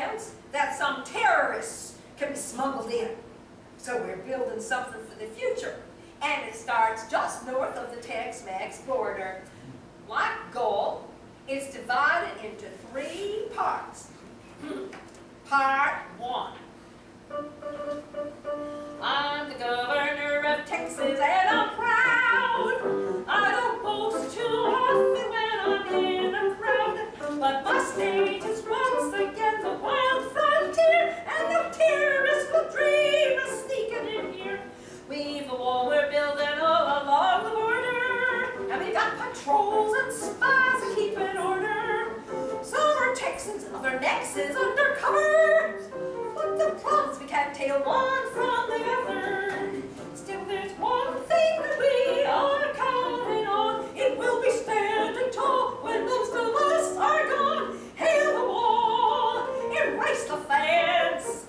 sounds that some terrorists can be smuggled in. So we're building something for the future. And it starts just north of the Tex-Mex border. Like Gaul, it's divided into three parts. Part one. I'm the governor of Texas and I'm proud. I don't boast too often when I'm in a crowd, but my state is once again the wild frontier, and the terrorists will dream of sneaking in here. We've a wall we're building all along the border, and we've got patrols and spies to keep in order. So we're Texans, other necks is undercover. But the problems we can't tell one from the other. Still, there's one thing that we are counting on. It will be standing tall when most of us are gone. Hail the wall, erase the fence.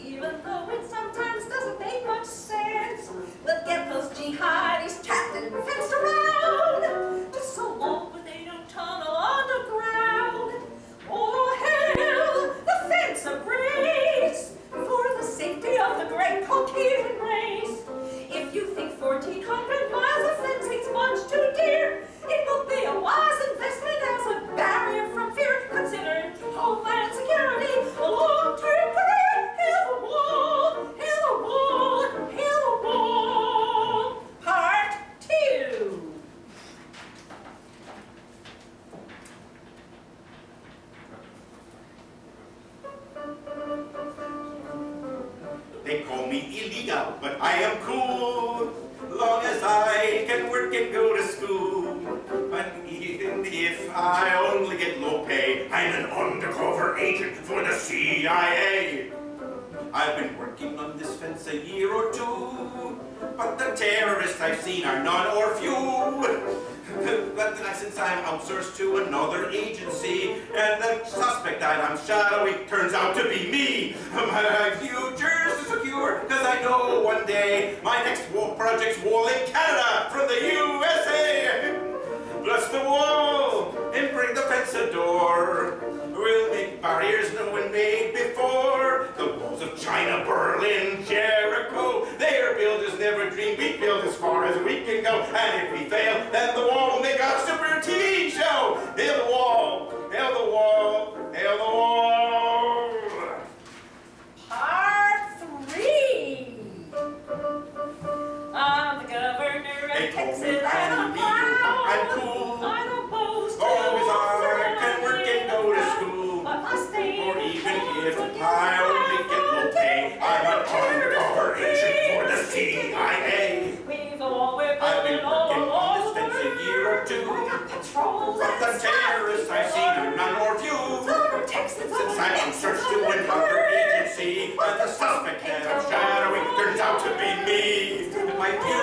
Even though it sometimes doesn't make much sense, we'll get those jihadis trapped and fenced around. Just so long but they don't tunnel underground. Oh, hail the fence of grace for the safety of the great Caucasian race. If you think 1,400 miles of fencing's much too dear, it will be a wise investment as a barrier from fear. Consider homeland security a long-term career. Hail the wall, hail the wall, hail the wall. Part two. They call me illegal, but I am cool. Long as I can work and go to school. But even if I only get low pay, I'm an undercover agent for the CIA. I've been working on this fence a year or two, but the terrorists I've seen are none or few. But since I'm outsourced to another agency, and the suspect that I'm shadowing turns out to be me, my future's secure, because I know one day my next war project's wall in Canada from the USA. Bless the wall and bring the fence a door. We'll make barriers no one made before. The walls of China, Berlin, Jericho, their builders never dreamed we'd build as far as we can go. And if we fail, then the wall will make a super TV show. Hail the wall, hail the wall, hail the wall. Part three. I'm the governor of Texas and I'm proud. I'm cool. I don't boast. Always I can work and go to school. But I stay. Or even if I only get low pay, I'm an undercover agent for the CIA. We've all been working on this fence a year or two. I got patrols and the terrorists I've seen are none or few. Since I'm searched to another agency, but the suspect that I'm shadowing turns out to be me. My